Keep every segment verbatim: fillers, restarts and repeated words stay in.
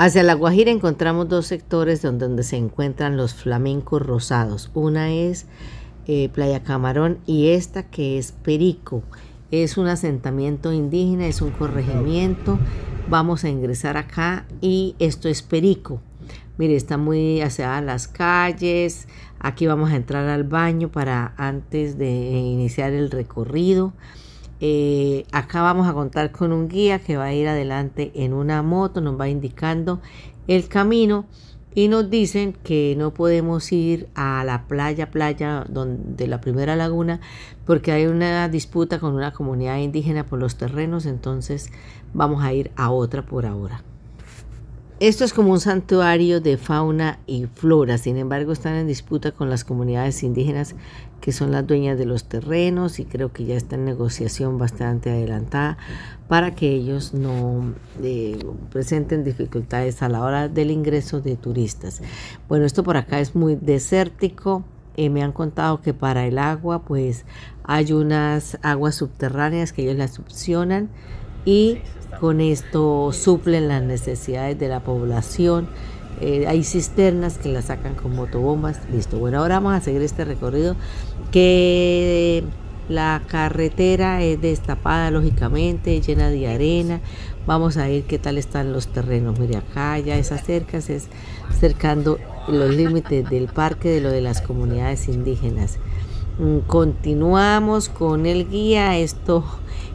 Hacia La Guajira encontramos dos sectores donde, donde se encuentran los flamencos rosados. Una es eh, Playa Camarón y esta que es Perico. Es un asentamiento indígena, es un corregimiento. Vamos a ingresar acá y esto es Perico. Mire, está muy hacia las calles. Aquí vamos a entrar al baño para antes de iniciar el recorrido. Eh, acá vamos a contar con un guía que va a ir adelante en una moto. Nos va indicando el camino y nos dicen que no podemos ir a la playa, playa donde la primera laguna, porque hay una disputa con una comunidad indígena por los terrenos, entonces vamos a ir a otra por ahora. Esto es como un santuario de fauna y flora, sin embargo están en disputa con las comunidades indígenas que son las dueñas de los terrenos y creo que ya está en negociación bastante adelantada para que ellos no eh, presenten dificultades a la hora del ingreso de turistas. Bueno, esto por acá es muy desértico. Eh, me han contado que para el agua pues hay unas aguas subterráneas que ellos las succionan y con esto suplen las necesidades de la población. Eh, hay cisternas que las sacan con motobombas. Listo. Bueno, ahora vamos a seguir este recorrido, que la carretera es destapada lógicamente, llena de arena. Vamos a ver qué tal están los terrenos. Mire, acá ya esas cercas es cercando los límites del parque de lo de las comunidades indígenas. Continuamos con el guía. Esto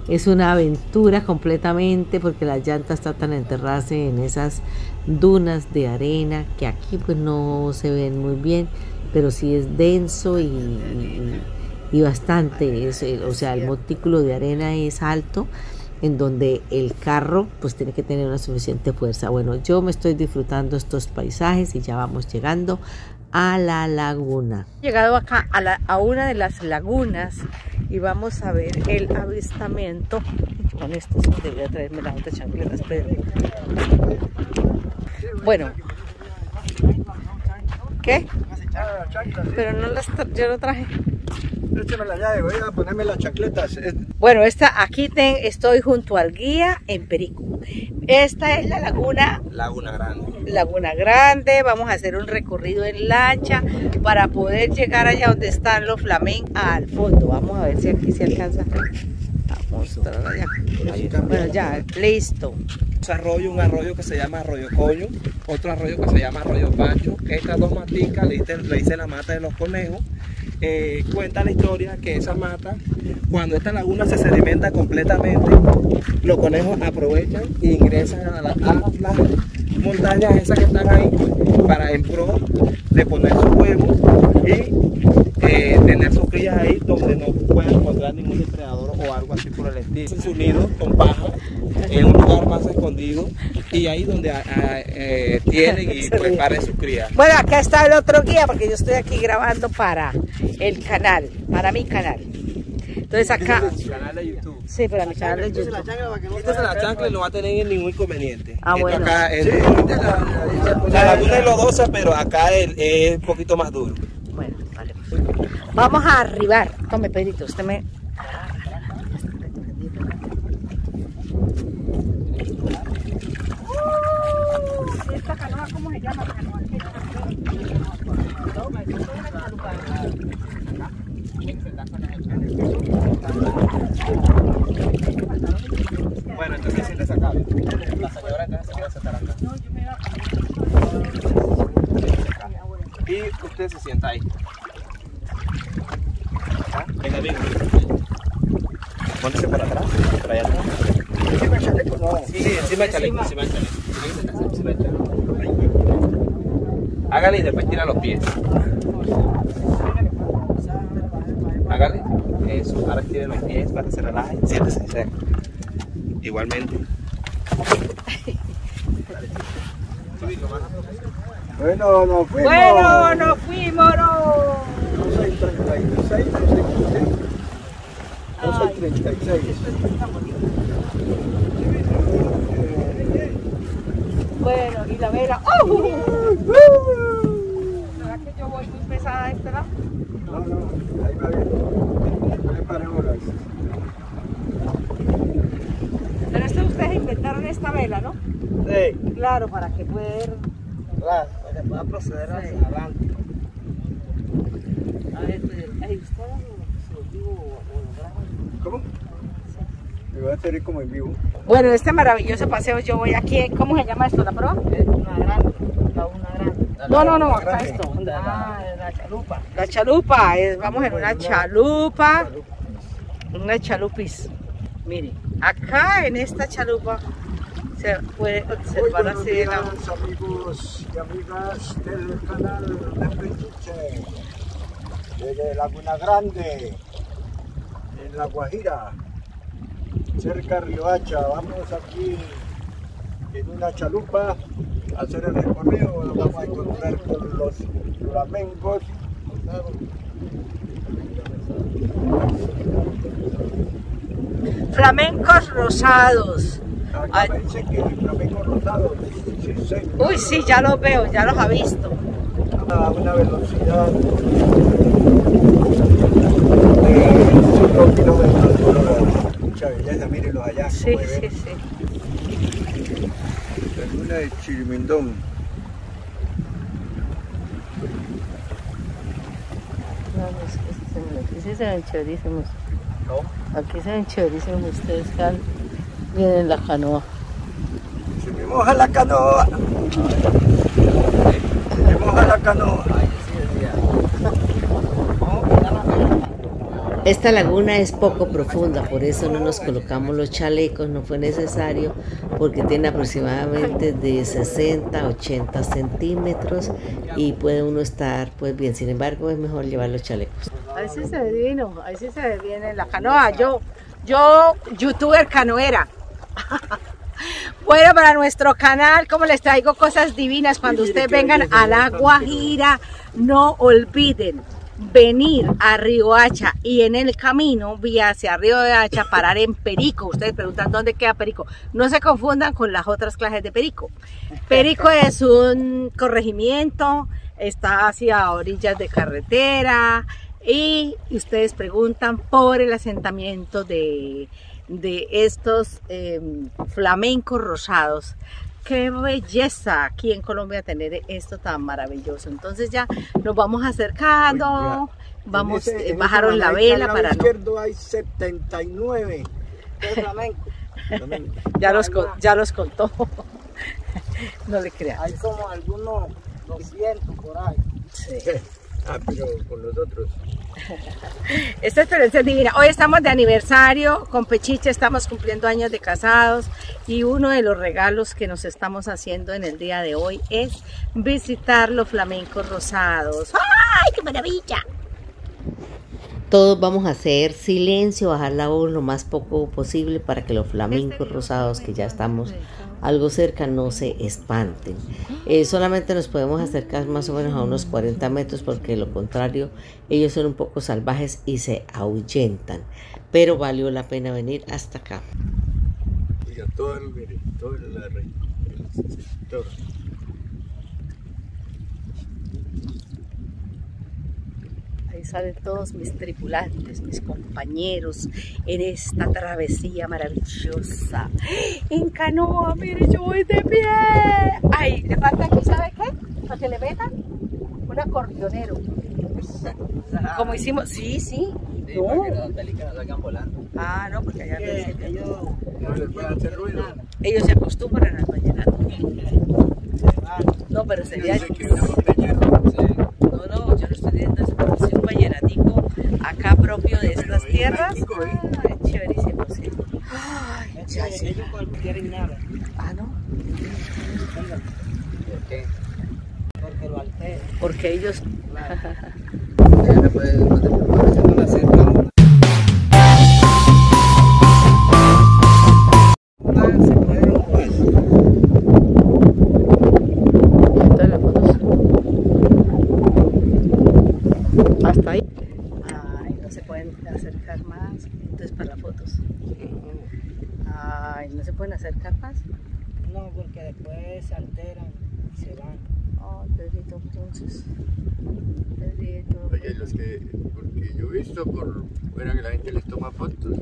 es una aventura completamente porque las llantas están tan enterradas en esas dunas de arena que aquí pues no se ven muy bien, pero sí es denso y, y, y bastante, es, o sea, el montículo de arena es alto, en donde el carro pues tiene que tener una suficiente fuerza. Bueno, yo me estoy disfrutando estos paisajes y ya vamos llegando a la laguna. He llegado acá a, la, a una de las lagunas y vamos a ver el avistamiento. Con esto debería traerme las otras chancletas. Bueno, ¿qué? Pero no las tra yo no traje. Voy a ponerme las chancletas. Bueno, esta, aquí te, estoy junto al guía en Perico. Esta es la laguna. Laguna Grande. Laguna Grande. Vamos a hacer un recorrido en lancha para poder llegar allá donde están los flamencos al fondo. Vamos a ver si aquí se alcanza. Vamos a allá. Bueno, ya, listo. Arroyo, un arroyo que se llama Arroyo Coño, otro arroyo que se llama Arroyo Pancho. Estas dos maticas le hice, le hice la mata de los conejos. Eh, cuenta la historia que esa mata, cuando esta laguna se sedimenta completamente, los conejos aprovechan e ingresan a, la, a las montañas esas que están ahí para en pro de poner sus huevos y eh, tener sus crías ahí donde no puedan encontrar ningún depredador o algo así por el estilo. Sus nidos con paja en un lugar más escondido y ahí donde a, a, eh, tienen y preparan sus crías. Bueno, acá está el otro guía porque yo estoy aquí grabando para el canal, para mi canal. Entonces acá... ¿Es el canal de YouTube? Sí, para mi canal de YouTube. Esta es la chancla y no va a tener en ningún inconveniente. Ah, esto bueno. Acá es, sí, la, la, la, la laguna es lodosa, pero acá es, es un poquito más duro. Bueno, vale. Vamos a arribar. Tome, Pedrito, usted me... Esta canoa, ¿cómo se llama? Bueno, entonces sí les acaba. La señora entonces se quiere sentar acá. Y usted se sienta ahí. Acá, venga, bien. Póntese para atrás, para allá atrás. Encima el chaleco, no. Sí, encima el chaleco, encima el chaleco. Hágale y después tira los pies. Hágale. Eso, ahora tire los pies para que se relaje. Siéntese, sí. Igualmente. Bueno, nos fuimos. Bueno, nos fuimos, no. doce y treinta y seis, doce y treinta y seis. Bueno, y la vela. ¡Oh! ¿Será que yo voy muy pesada a este lado? No, no, ahí va bien. No le paremos la vista. Pero esto ustedes inventaron esta vela, ¿no? Sí. claro, para que poder... Claro, para que pueda proceder hacia sí. adelante. A ver, pues, ¿eh, ¿usted se lo digo o lo graba? ¿Cómo? Me voy a hacer como en vivo. Bueno, este maravilloso paseo yo voy aquí, ¿cómo se llama esto? ¿La proa? Es una grande, la una grande. La no, no, no, acá esto. La, ah, la, la chalupa. La chalupa, es, vamos en una chalupa, una chalupis. Mire, acá en esta chalupa se puede observar así de la... Buenos días, amigos y amigas del canal de Pechiche, desde Laguna Grande, en La Guajira, cerca de Riohacha. Vamos aquí en una chalupa a hacer el recorrido. Nos vamos a encontrar con los flamencos. Flamencos rosados. Acá me dicen que el flamenco rosado. dieciséis. Uy, sí, ya los veo, ya los ha visto. A una velocidad de cinco kilómetros por hora. Mucha belleza, mírenlos allá. Sí, sí, sí. Laguna de Chirimindón. No, es que se ven chéverísimos. ¿No? Aquí se ven chéverísimos ustedes que vienen en la canoa. Se me moja la canoa. Se me moja la canoa. Esta laguna es poco profunda, por eso no nos colocamos los chalecos, no fue necesario, porque tiene aproximadamente de sesenta a ochenta centímetros y puede uno estar pues bien, sin embargo es mejor llevar los chalecos. Ahí sí se ve divino, ahí sí se ve bien en la canoa, yo, yo youtuber canoera. Bueno, para nuestro canal, como les traigo cosas divinas, cuando ustedes vengan a La Guajira, no olviden venir a Riohacha y en el camino, vía hacia Riohacha, parar en Perico. Ustedes preguntan dónde queda Perico. No se confundan con las otras clases de Perico. Perico es un corregimiento, está hacia orillas de carretera y ustedes preguntan por el asentamiento de, de estos eh, flamencos rosados. Qué belleza aquí en Colombia tener esto tan maravilloso. Entonces ya nos vamos acercando, vamos, ese, eh, bajaron la vela para... En el izquierdo hay setenta y nueve. Ya los, ya los contó. No le creas. Hay como algunos doscientos por ahí. Sí. Ah, pero con nosotros. Esta experiencia es divina. Hoy estamos de aniversario con Pechiche, estamos cumpliendo años de casados y uno de los regalos que nos estamos haciendo en el día de hoy es visitar los flamencos rosados. ¡Ay, qué maravilla! Todos vamos a hacer silencio, bajar la voz lo más poco posible para que los flamencos rosados, que ya estamos algo cerca, no se espanten. Eh, solamente nos podemos acercar más o menos a unos cuarenta metros porque de lo contrario ellos son un poco salvajes y se ahuyentan. Pero valió la pena venir hasta acá. Y a todo el, todo el, el sector. Salen todos mis tripulantes, mis compañeros en esta travesía maravillosa en canoa. Mire, yo voy de pie. Ay, le falta aquí, ¿sabe qué? Para que le metan un acordeonero. Como hicimos, sí, sí. Sí, no. Para que las películas salgan volando. Ah, no, porque allá sí, que ellos no les pueden hacer ruido. Ellos se acostumbran al vallenato. No, pero sería... Yo que no, no, yo no estoy viendo eso. Un vallenatico acá propio de estas tierras. Ay, chéverísimo, sí. Ay, ya, ya. Ah, ¿no? ¿Por qué? Porque lo alteran. Porque ellos... Claro. ¿Pueden acercar más? No, porque después se alteran y se van. Oh, Pedrito, entonces. Pedrito. Oye, los que, porque yo he visto por fuera que la gente les toma fotos.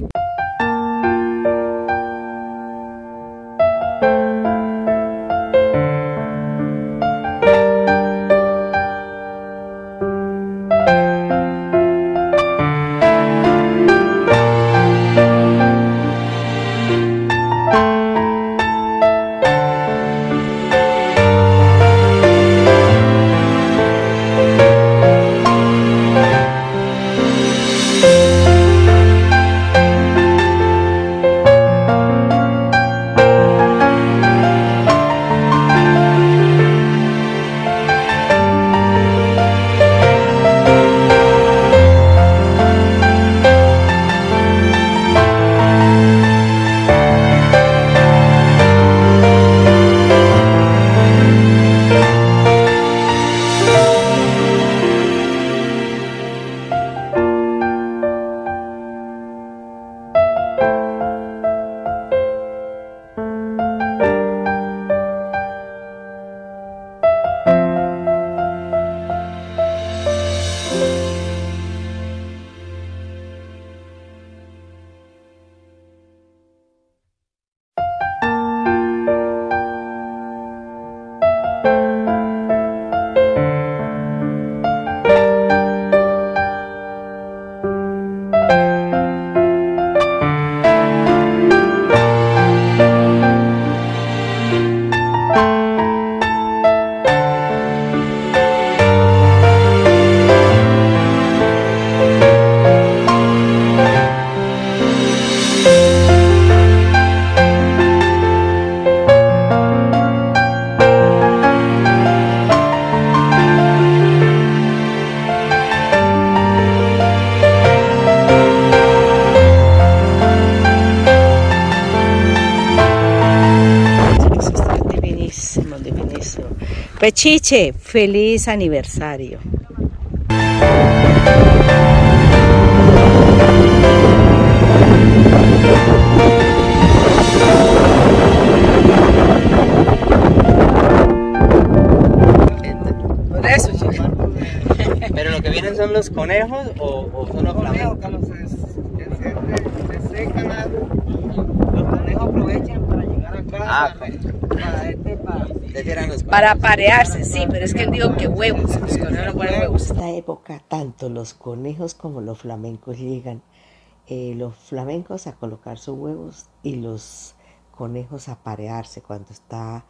Pechiche, feliz aniversario. Pero lo que vienen son los conejos o, o son los conejos, Carlos, se, se, se, se secan algo. Los conejos aprovechan para llegar acá. Ah, para, para este para, los para parearse, sí, pero es que él dijo que huevos, los conejos no ponen huevos. En esta época tanto los conejos como los flamencos llegan, eh, los flamencos a colocar sus huevos y los conejos a parearse cuando está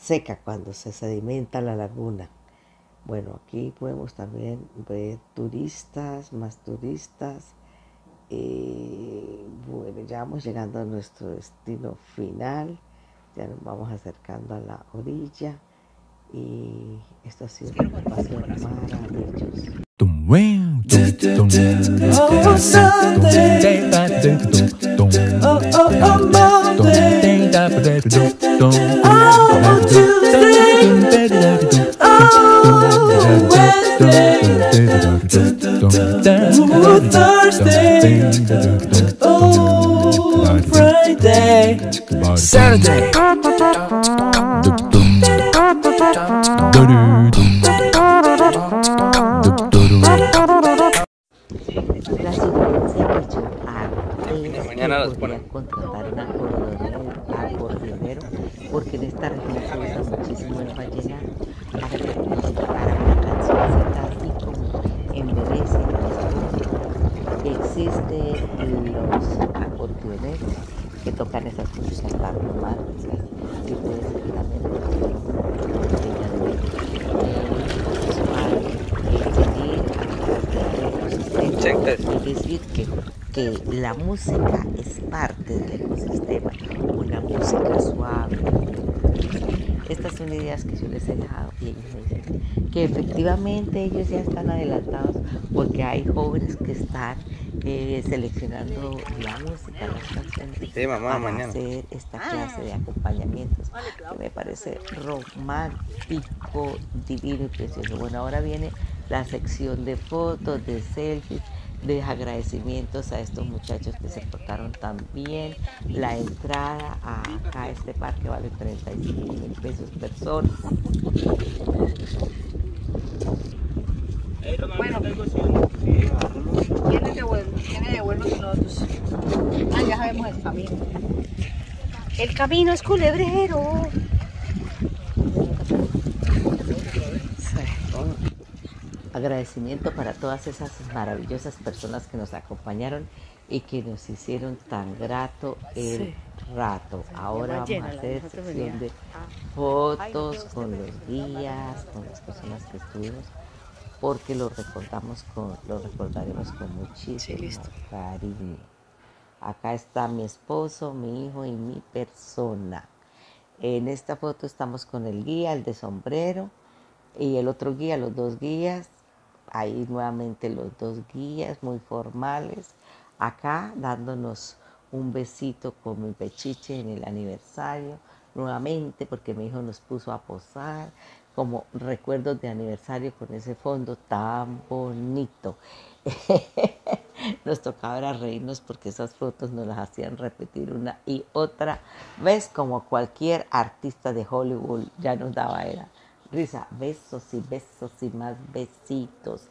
seca, cuando se sedimenta la laguna. Bueno, aquí podemos también ver turistas, más turistas. Eh, bueno, ya vamos llegando a nuestro destino final. Ya nos vamos acercando a la orilla. Y esto ha sido un paseo maravilloso. Ooh, Thursday, oh, Friday, Saturday, mañana las ponen. Contratar una acordeonero, porque en esta región se usa muchísimo el vallenato. A ver, nos prepara una cancioncita así como en Venecia. Existen los acordeoneros que tocan esas músicas tan románticas que ustedes seguramente conocen. Check this. Es decir, que que la música es parte del ecosistema, una música suave. Estas son ideas que yo les he dejado y ellos me dicen que efectivamente ellos ya están adelantados porque hay jóvenes que están eh, seleccionando la música, las canciones, sí, mamá, para mañana hacer esta clase de acompañamientos que me parece romántico, divino y precioso. Bueno, ahora viene la sección de fotos, de selfies, de agradecimientos a estos muchachos que se portaron tan bien. La entrada a acá a este parque vale treinta y cinco mil pesos persona. Bueno, ¿quiénes devuelven? ¿Quiénes devuelven nosotros? Ah, ya sabemos el camino. El camino es culebrero. Agradecimiento para todas esas maravillosas personas que nos acompañaron y que nos hicieron tan grato el rato. Ahora vamos a hacer sección de fotos con los guías, con las personas que estuvimos, porque lo recordamos con, lo recordaremos con muchísimo cariño. Acá está mi esposo, mi hijo y mi persona. En esta foto estamos con el guía, el de sombrero, y el otro guía, los dos guías. Ahí nuevamente los dos guías muy formales, acá dándonos un besito con mi Pechiche en el aniversario, nuevamente porque mi hijo nos puso a posar como recuerdos de aniversario con ese fondo tan bonito. Nos tocaba reírnos porque esas fotos nos las hacían repetir una y otra vez, como cualquier artista de Hollywood ya nos daba era risa, besos y besos y más besitos.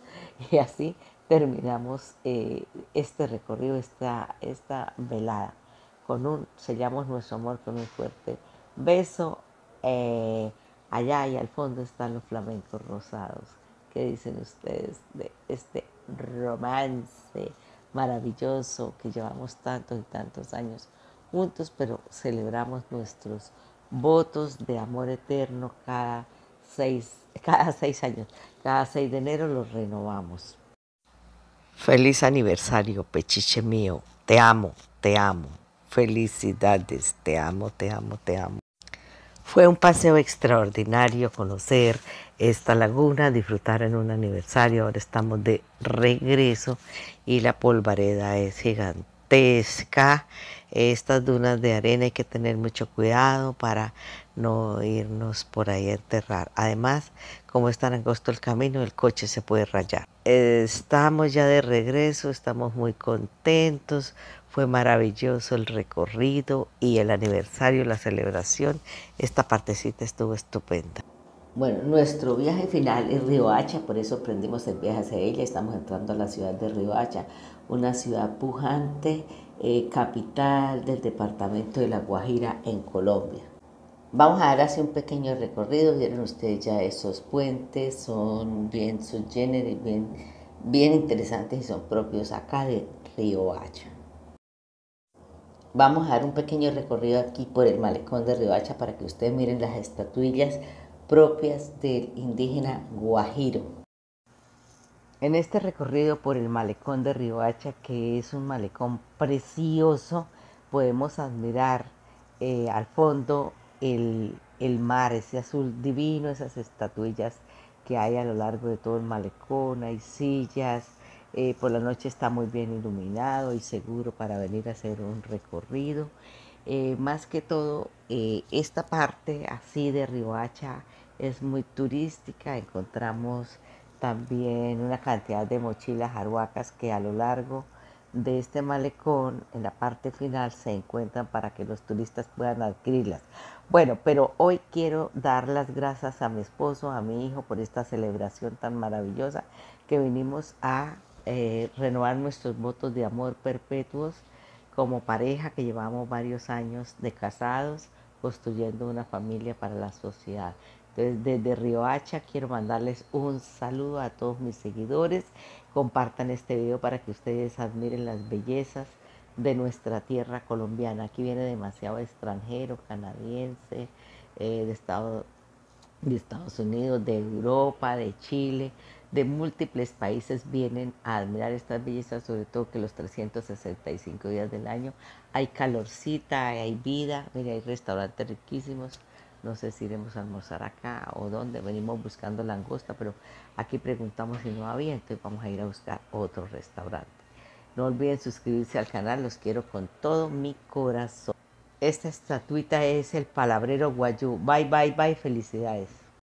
Y así terminamos eh, este recorrido, esta, esta velada. Con un, sellamos nuestro amor con un fuerte beso. Eh, allá y al fondo están los flamencos rosados. ¿Qué dicen ustedes de este romance maravilloso que llevamos tantos y tantos años juntos, pero celebramos nuestros votos de amor eterno cada Seis, cada seis años, cada seis de enero los renovamos. Feliz aniversario, Pechiche mío, te amo, te amo, felicidades, te amo, te amo, te amo. Fue un paseo extraordinario conocer esta laguna, disfrutar en un aniversario. Ahora estamos de regreso y la polvareda es gigante. gigantesca. Estas dunas de arena hay que tener mucho cuidado para no irnos por ahí a enterrar. Además, como es tan angosto el camino, el coche se puede rayar. Estamos ya de regreso, estamos muy contentos. Fue maravilloso el recorrido y el aniversario, la celebración. Esta partecita estuvo estupenda. Bueno, nuestro viaje final es Riohacha, por eso prendimos el viaje hacia ella. Estamos entrando a la ciudad de Riohacha, una ciudad pujante, eh, capital del departamento de La Guajira en Colombia. Vamos a dar así un pequeño recorrido. Vieron ustedes ya esos puentes, son bien sui generis, bien, bien interesantes y son propios acá de Riohacha. Vamos a dar un pequeño recorrido aquí por el malecón de Riohacha para que ustedes miren las estatuillas propias del indígena Guajiro. En este recorrido por el malecón de Riohacha, que es un malecón precioso, podemos admirar eh, al fondo el, el mar, ese azul divino, esas estatuillas que hay a lo largo de todo el malecón. Hay sillas, eh, por la noche está muy bien iluminado y seguro para venir a hacer un recorrido. Eh, más que todo, eh, esta parte así de Riohacha es muy turística. Encontramos también una cantidad de mochilas arhuacas que a lo largo de este malecón, en la parte final, se encuentran para que los turistas puedan adquirirlas. Bueno, pero hoy quiero dar las gracias a mi esposo, a mi hijo, por esta celebración tan maravillosa que vinimos a eh, renovar nuestros votos de amor perpetuos como pareja, que llevamos varios años de casados construyendo una familia para la sociedad. Entonces, desde Riohacha quiero mandarles un saludo a todos mis seguidores. Compartan este video para que ustedes admiren las bellezas de nuestra tierra colombiana. Aquí viene demasiado extranjero, canadiense, eh, de, Estado, de Estados Unidos, de Europa, de Chile. De múltiples países vienen a admirar estas bellezas, sobre todo que los trescientos sesenta y cinco días del año hay calorcita, hay vida. Mira, hay restaurantes riquísimos. No sé si iremos a almorzar acá o dónde. Venimos buscando langosta, pero aquí preguntamos si no había, entonces vamos a ir a buscar otro restaurante. No olviden suscribirse al canal, los quiero con todo mi corazón. Esta estatuita es el palabrero Guayú. Bye, bye, bye, felicidades.